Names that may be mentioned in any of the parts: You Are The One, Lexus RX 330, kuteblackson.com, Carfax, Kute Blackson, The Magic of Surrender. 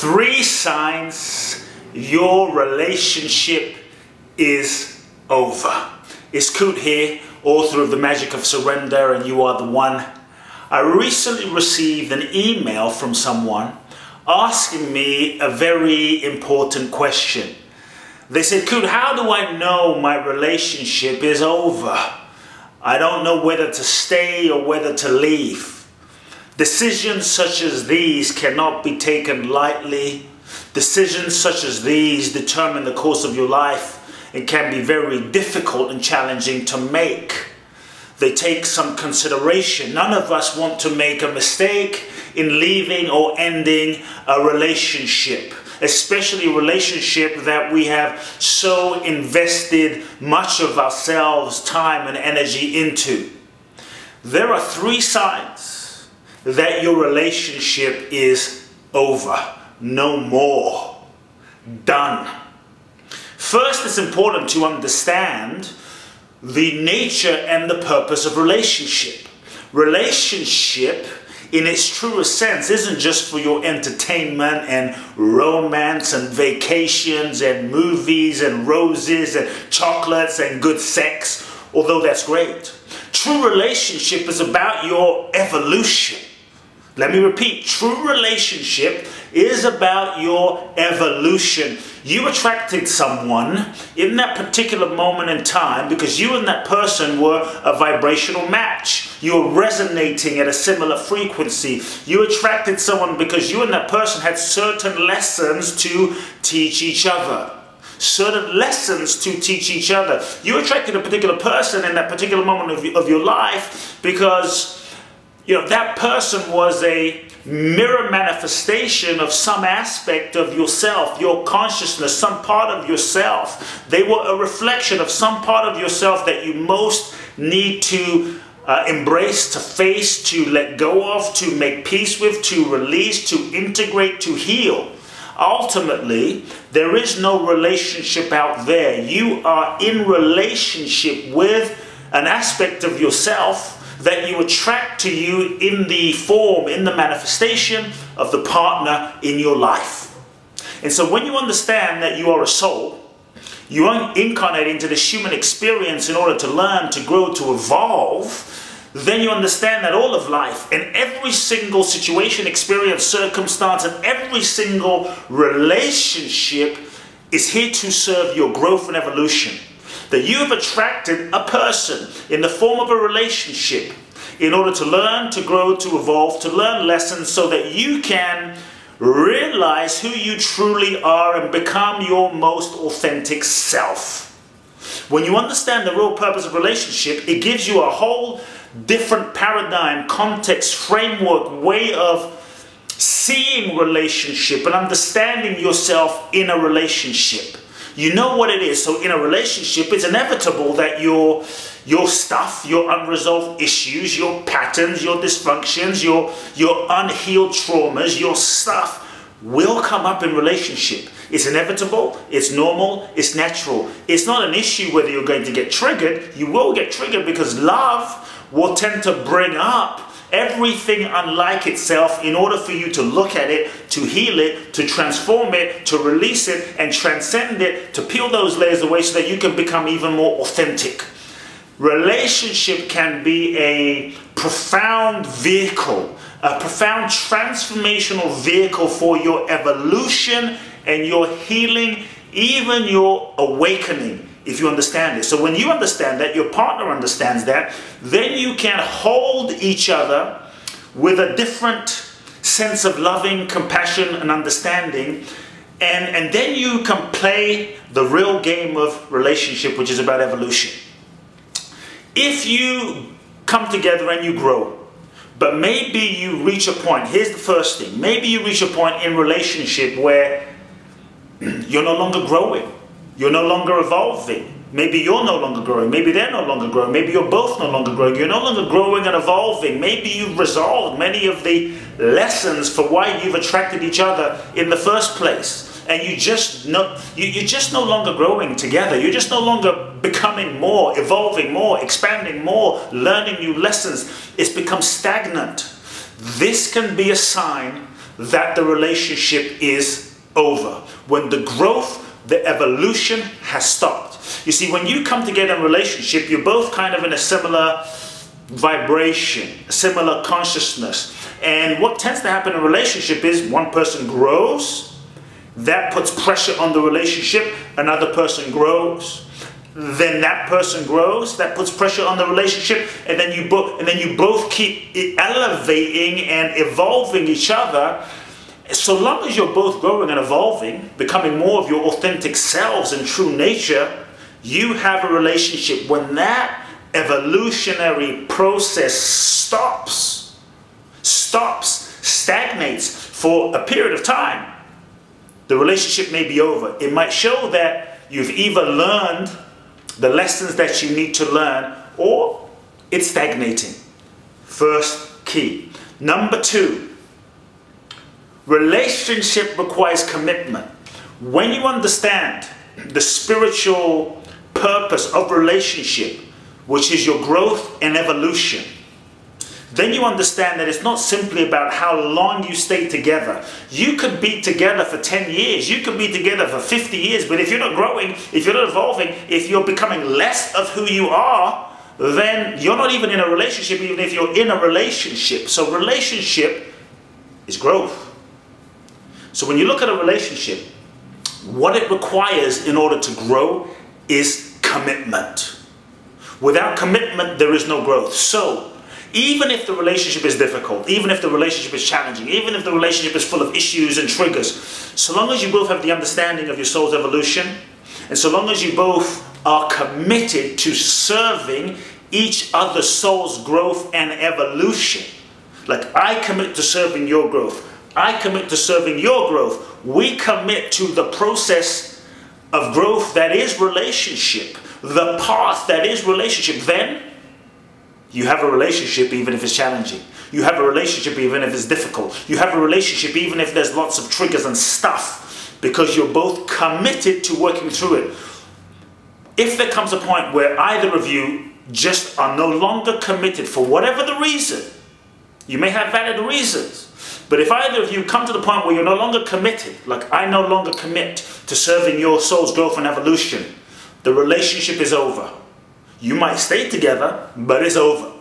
3 signs your relationship is over. It's Kute here, author of The Magic of Surrender and You Are The One. I recently received an email from someone asking me a very important question. They said, Kute, how do I know my relationship is over? I don't know whether to stay or whether to leave. Decisions such as these cannot be taken lightly. Decisions such as these determine the course of your life and can be very difficult and challenging to make. They take some consideration. None of us want to make a mistake in leaving or ending a relationship, especially a relationship that we have so invested much of ourselves, time and energy into. There are 3 signs that your relationship is over. No more. Done. First, it's important to understand the nature and the purpose of relationship. Relationship, in its truest sense, isn't just for your entertainment and romance and vacations and movies and roses and chocolates and good sex, although that's great. True relationship is about your evolution. Let me repeat, true relationship is about your evolution. You attracted someone in that particular moment in time because you and that person were a vibrational match. You were resonating at a similar frequency. You attracted someone because you and that person had certain lessons to teach each other. You attracted a particular person in that particular moment of your life because that person was a mirror manifestation of some aspect of yourself, your consciousness, some part of yourself. They were a reflection of some part of yourself that you most need to embrace, to face, to let go of, to make peace with, to release, to integrate, to heal. Ultimately, there is no relationship out there. You are in relationship with an aspect of yourself that you attract to you in the form, in the manifestation of the partner in your life. And so when you understand that you are a soul, you are incarnated into this human experience in order to learn, to grow, to evolve, then you understand that all of life and every single situation, experience, circumstance, and every single relationship is here to serve your growth and evolution. That you have attracted a person in the form of a relationship in order to learn, to grow, to evolve, to learn lessons so that you can realize who you truly are and become your most authentic self. When you understand the real purpose of relationship, it gives you a whole different paradigm, context, framework, way of seeing relationship and understanding yourself in a relationship. You know what it is. So in a relationship, it's inevitable that your stuff, your unresolved issues, your patterns, your dysfunctions, your unhealed traumas, your stuff will come up in relationship. It's inevitable, it's normal, it's natural. It's not an issue whether you're going to get triggered. You will get triggered because love will tend to bring up everything unlike itself in order for you to look at it, to heal it, to transform it, to release it and transcend it, to peel those layers away so that you can become even more authentic. Relationship can be a profound vehicle, a profound transformational vehicle for your evolution and your healing, even your awakening. If you understand it. So when you understand that, your partner understands that, then you can hold each other with a different sense of loving, compassion and understanding. And then you can play the real game of relationship, which is about evolution. If you come together and you grow, but maybe you reach a point, here's the first thing, maybe you reach a point in relationship where you're no longer growing. You're no longer evolving. Maybe you're no longer growing. Maybe they're no longer growing. Maybe you're both no longer growing. You're no longer growing and evolving. Maybe you've resolved many of the lessons for why you've attracted each other in the first place. And you're just no longer growing together. You're just no longer becoming more, evolving more, expanding more, learning new lessons. It's become stagnant. This can be a sign that the relationship is over, when the growth, the evolution has stopped. You see, when you come together in a relationship, you're both kind of in a similar vibration, a similar consciousness. And what tends to happen in a relationship is one person grows, that puts pressure on the relationship, another person grows, then that person grows, that puts pressure on the relationship, and then you both keep elevating and evolving each other. So long as you're both growing and evolving, becoming more of your authentic selves and true nature, you have a relationship. When that evolutionary process stagnates for a period of time, the relationship may be over. It might show that you've either learned the lessons that you need to learn, or it's stagnating. First key. Number two, relationship requires commitment. When you understand the spiritual purpose of relationship, which is your growth and evolution, then you understand that it's not simply about how long you stay together. You could be together for 10 years, you could be together for 50 years, but if you're not growing, if you're not evolving, if you're becoming less of who you are, then you're not even in a relationship, even if you're in a relationship. So relationship is growth. So when you look at a relationship, what it requires in order to grow is commitment. Without commitment, there is no growth. So even if the relationship is difficult, even if the relationship is challenging, even if the relationship is full of issues and triggers, so long as you both have the understanding of your soul's evolution, and so long as you both are committed to serving each other's soul's growth and evolution, like I commit to serving your growth, I commit to serving your growth, we commit to the process of growth that is relationship, the path that is relationship, then you have a relationship even if it's challenging. You have a relationship even if it's difficult. You have a relationship even if there's lots of triggers and stuff, because you're both committed to working through it. If there comes a point where either of you just are no longer committed for whatever the reason, you may have valid reasons, but if either of you come to the point where you're no longer committed, like I no longer commit to serving your soul's growth and evolution, the relationship is over. You might stay together, but it's over.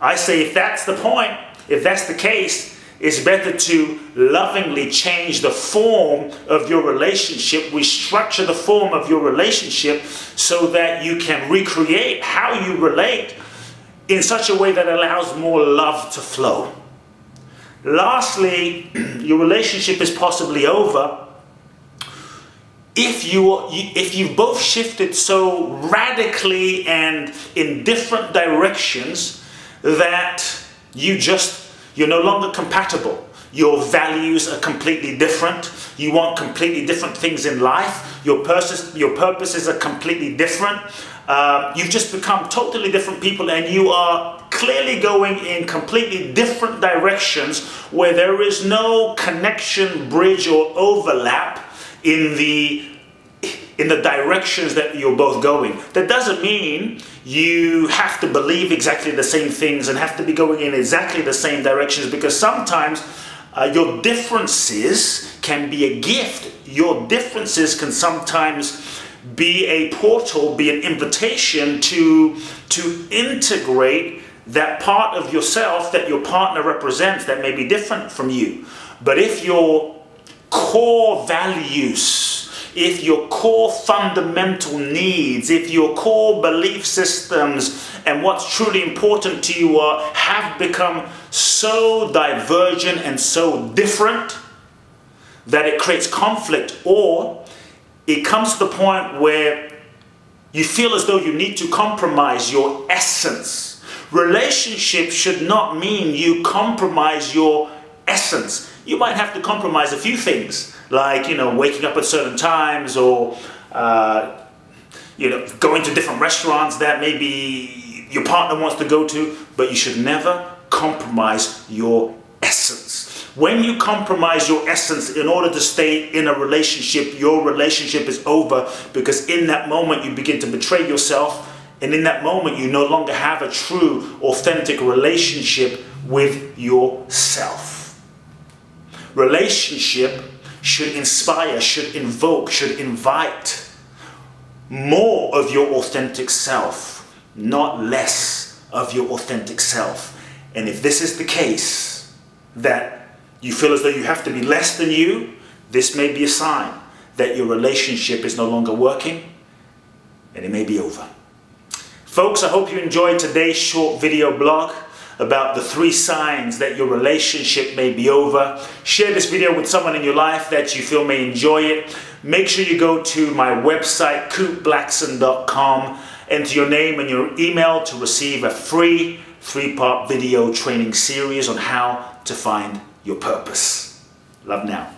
I say if that's the point, if that's the case, it's better to lovingly change the form of your relationship, restructure the form of your relationship so that you can recreate how you relate in such a way that allows more love to flow. Lastly, your relationship is possibly over if you've both shifted so radically and in different directions that you're no longer compatible. Your values are completely different. You want completely different things in life. Your purposes are completely different. You've just become totally different people, and you are clearly going in completely different directions where there is no connection, bridge, or overlap in the directions that you're both going. That doesn't mean you have to believe exactly the same things and have to be going in exactly the same directions, because sometimes your differences can be a gift. Your differences can sometimes be a portal, be an invitation to integrate that part of yourself that your partner represents that may be different from you. But if your core values, if your core fundamental needs, if your core belief systems and what's truly important to you have become so divergent and so different that it creates conflict, or it comes to the point where you feel as though you need to compromise your essence. Relationship should not mean you compromise your essence. You might have to compromise a few things, like, you know, waking up at certain times, or you know, going to different restaurants that maybe your partner wants to go to, but you should never compromise your essence. When you compromise your essence in order to stay in a relationship, your relationship is over, because in that moment you begin to betray yourself, and in that moment you no longer have a true, authentic relationship with yourself. Relationship should inspire, should invoke, should invite more of your authentic self, not less of your authentic self. And if this is the case, that you feel as though you have to be less than you, this may be a sign that your relationship is no longer working and it may be over. Folks, I hope you enjoyed today's short video blog about the 3 signs that your relationship may be over. Share this video with someone in your life that you feel may enjoy it. Make sure you go to my website, kuteblackson.com, enter your name and your email to receive a free 3-part video training series on how to find your purpose. Love now.